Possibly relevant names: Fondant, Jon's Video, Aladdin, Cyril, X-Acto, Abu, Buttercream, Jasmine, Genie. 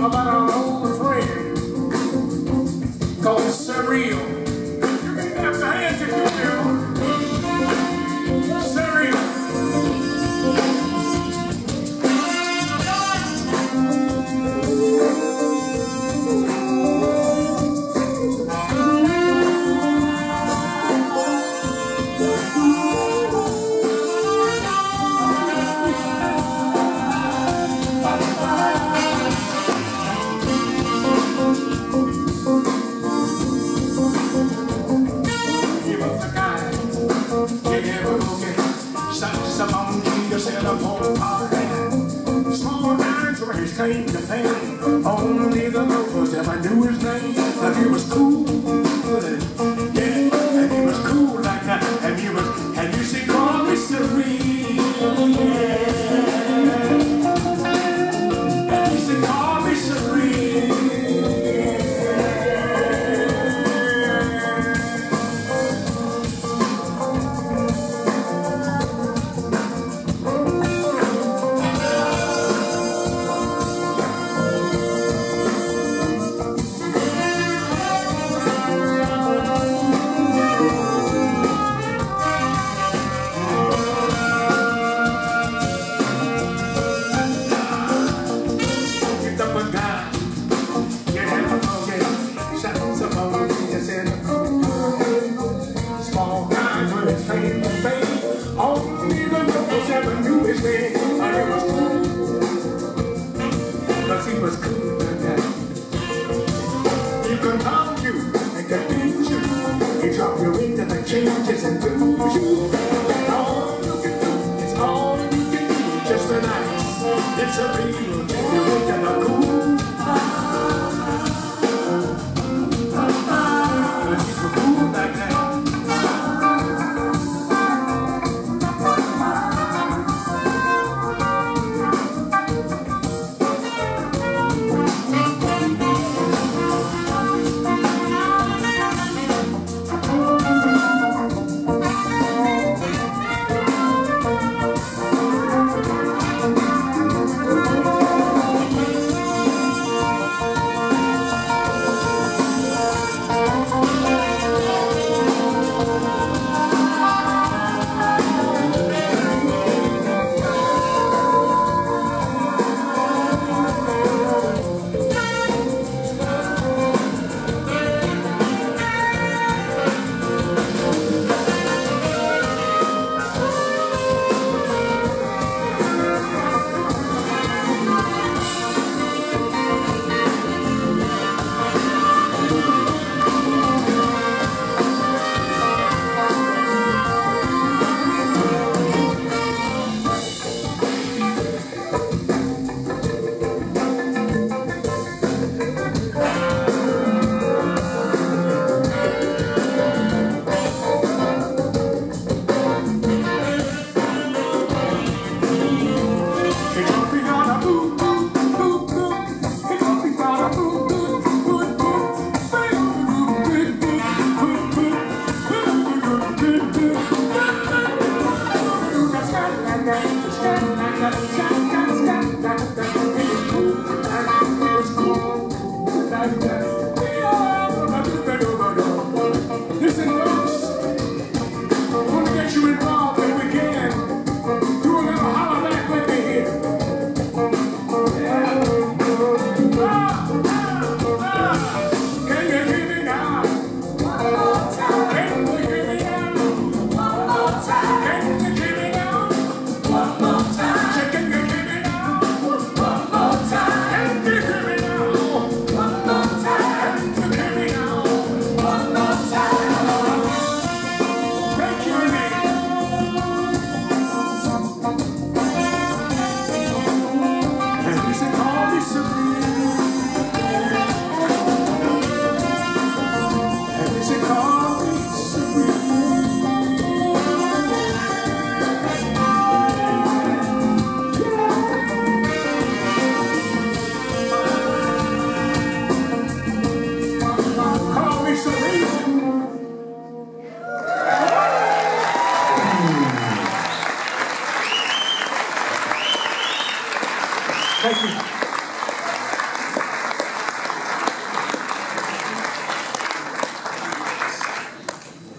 About our old friend called Cyril. You may clap your hands if you will. Cyril. Came to fame. Only the locals ever knew his name. But he was cool, yeah, and he was cool like that. And he was, and you should call me Cyril, yeah. And you should call me changes and lose you. And all you can do is all you can do. Just the nice, it's a real, you can look cool. It's a cool like that. Just Thank you.